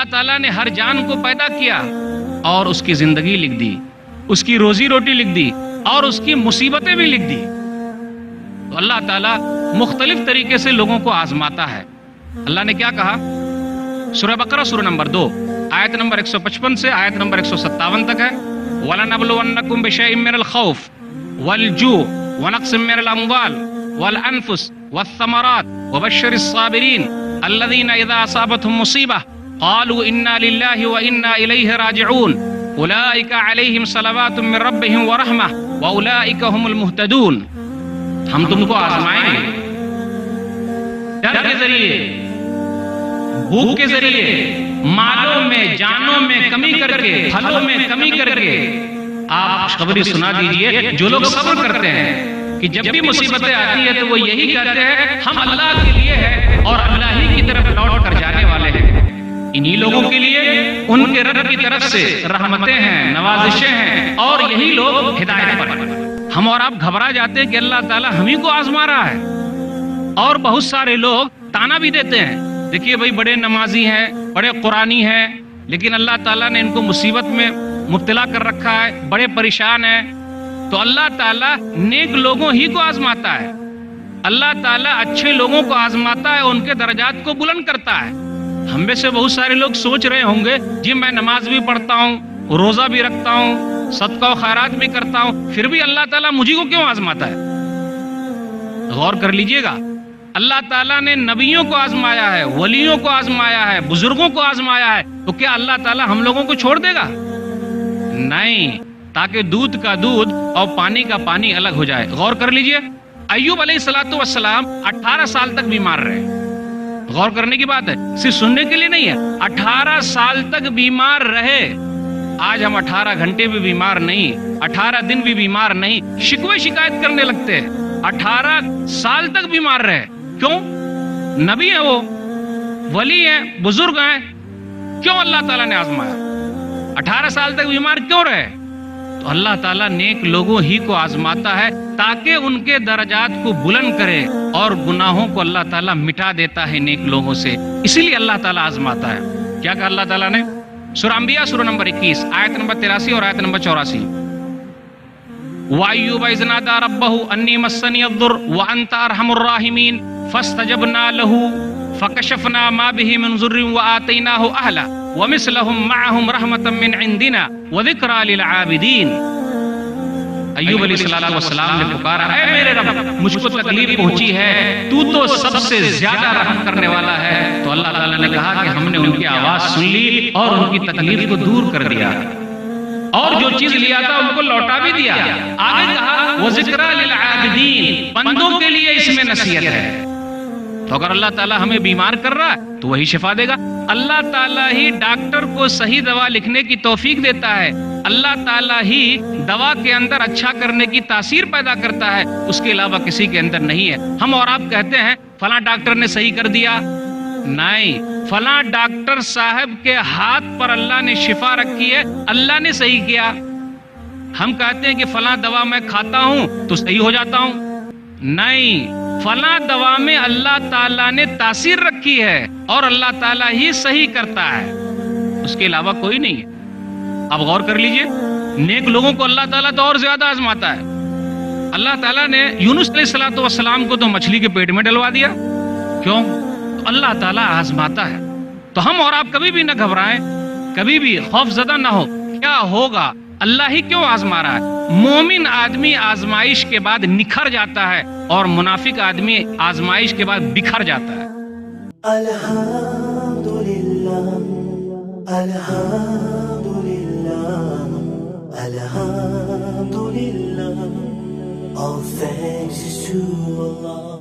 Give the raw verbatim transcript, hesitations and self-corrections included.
अल्लाह ताला ने हर जान को पैदा किया और उसकी जिंदगी लिख दी, उसकी रोजी रोटी लिख दी और उसकी मुसीबतें भी लिख दी। तो अल्लाह ताला मुख्तलिफ तरीके से लोगों को आजमाता है। अल्लाह ने क्या कहा? सूरह बकरा सूरह नंबर दो आयत नंबर एक सौ पचपन से आयत नंबर एक सौ सत्तावन तक है। वलनबलवन्नकुम बिशैइन मिनल खौफ वलजूअ वनक्सिम मिनल अमवाल वलअनफुस वस्समरात वबश्शिरिस साबिरीन अल्लज़ीना इज़ा असाबतहुम मुसीबा क़ालू इन्ना लिल्लाहि व इन्ना इलैहि राजिऊन उलाइका अलैहिम सलावातुम मिन रब्बिहिम व रहमह व उलाइका हुमुल मुहतदून। हम तुमको आजमाएंगे डर के जरिए, भूख के जरिए, मालों में, जानों में कमी करके, फलों में कमी करके। आप खबरी सुना दीजिए जो लोग सब्र करते हैं कि जब, जब भी मुसीबतें आती है तो वो यही कहते हैं हम अल्लाह के लिए हैं और अल्लाह ही की तरफ लौट कर जाने वाले हैं। इन्हीं लोगों के लिए उनके रब की तरफ से रहमतें हैं, नवाजिशें हैं और यही लोग हिदायत पर हैं। हम और आप घबरा जाते हैं कि अल्लाह ताला हम ही को आजमा रहा है और बहुत सारे लोग ताना भी देते हैं। देखिए भाई बड़े नमाजी हैं, बड़े कुरानी हैं, लेकिन अल्लाह ताला ने इनको मुसीबत में मुब्तला कर रखा है, बड़े परेशान हैं। तो अल्लाह ताला नेक लोगों ही को आजमाता है, अल्लाह ताला अच्छे लोगों को आजमाता है, उनके दर्जात को बुलंद करता है। हम में से बहुत सारे लोग सोच रहे होंगे जी मैं नमाज भी पढ़ता हूँ, रोजा भी रखता हूँ, सदका व खैरात भी करता हूँ, फिर भी अल्लाह ताला मुझी को क्यों आजमाता है? गौर कर लीजिएगा, अल्लाह ताला ने नबियों को आजमाया है, वलियों को आजमाया है, बुजुर्गों को आजमाया है, तो क्या अल्लाह ताला हम लोगों को छोड़ देगा? नहीं, ताकि दूध का दूध और पानी का पानी अलग हो जाए। गौर कर लीजिए, अय्यूब अलैहिस्सलातु वस्सलाम अठारह साल तक बीमार रहे। गौर करने की बात है, सिर्फ सुनने के लिए नहीं है, अठारह साल तक बीमार रहे। आज हम अठारह घंटे भी बीमार नहीं, अठारह दिन भी बीमार नहीं, शिकवे शिकायत करने लगते हैं। अठारह साल तक बीमार रहे, क्यों? नबी है, वो वली है, बुजुर्ग है, क्यों अल्लाह ताला ने आजमाया? अठारह साल तक बीमार क्यों रहे? तो अल्लाह ताला नेक लोगों ही को आजमाता है ताकि उनके दर्जात को बुलंद करे और गुनाहों को अल्लाह ताला मिटा देता है नेक लोगों से, इसीलिए अल्लाह ताला आजमाता है। क्या कहा अल्लाह ताला ने? सूरह अंबिया सूरह नंबर इक्कीस आयत नंबर तिरासी और आयत नंबर चौरासी। वाय्यूब इज़ नादा रब्बहु अन्नी मस्सनी अद्दुर व अंत अरहमुर राहिमीन फस्तजबना लहू फकशफना मा बिही मिन ज़ुर्रिन व आतैनाहु अहला वमिसलहुम माअहुम रहमतम मिन इंदिना वज़िक्रा लिल आबिदीन। अय्यूब अलैहिस्सलातु वस्सलाम ने पुकारा, ऐ मेरे रब मुझको तकलीफ पहुंची है, तू तो सबसे ज्यादा रहम करने वाला है। तो अल्लाह ताला ने कहा कि हमने उनकी आवाज सुन ली और उनकी तकलीफ को दूर कर दिया और जो चीज लिया था उनको लौटा भी दिया। आगे कहा वज़िक्रा लिल आबिदीन, बंदों के लिए इसमें नसीहत है। तो अगर अल्लाह ताला हमें बीमार कर रहा है तो वही शिफा देगा। अल्लाह ताला ही डॉक्टर को सही दवा लिखने की तौफीक देता है, अल्लाह ताला ही दवा के अंदर अच्छा करने की तासीर पैदा करता है, उसके अलावा किसी के अंदर नहीं है। हम और आप कहते हैं फलां डॉक्टर ने सही कर दिया, नहीं, फलां डॉक्टर साहब के हाथ पर अल्लाह ने शिफा रखी है, अल्लाह ने सही किया। हम कहते हैं कि फलां दवा मैं खाता हूँ तो सही हो जाता हूँ, नहीं, फला दवा में अल्लाह ताला ने तासीर रखी है और अल्लाह ताला ही सही करता है, उसके अलावा कोई नहीं है। अब गौर कर लीजिए, नेक लोगों को अल्लाह ताला तो और ज्यादा आजमाता है। अल्लाह ताला ने यूनुस अलैहिस्सलातु वस्सलाम को तो मछली के पेट में डलवा दिया, क्यों? तो अल्लाह ताला आजमाता है। तो हम और आप कभी भी ना घबराएं, कभी भी खौफजदा ना हो, क्या होगा, अल्लाह ही क्यों आजमा रहा है? मोमिन आदमी आजमाइश के बाद निखर जाता है और मुनाफिक आदमी आजमाइश के बाद बिखर जाता है। अल्हम्दुलिल्लाह, अल्हम्दुलिल्लाह, अल्हम्दुलिल्लाह, all thanks to Allah।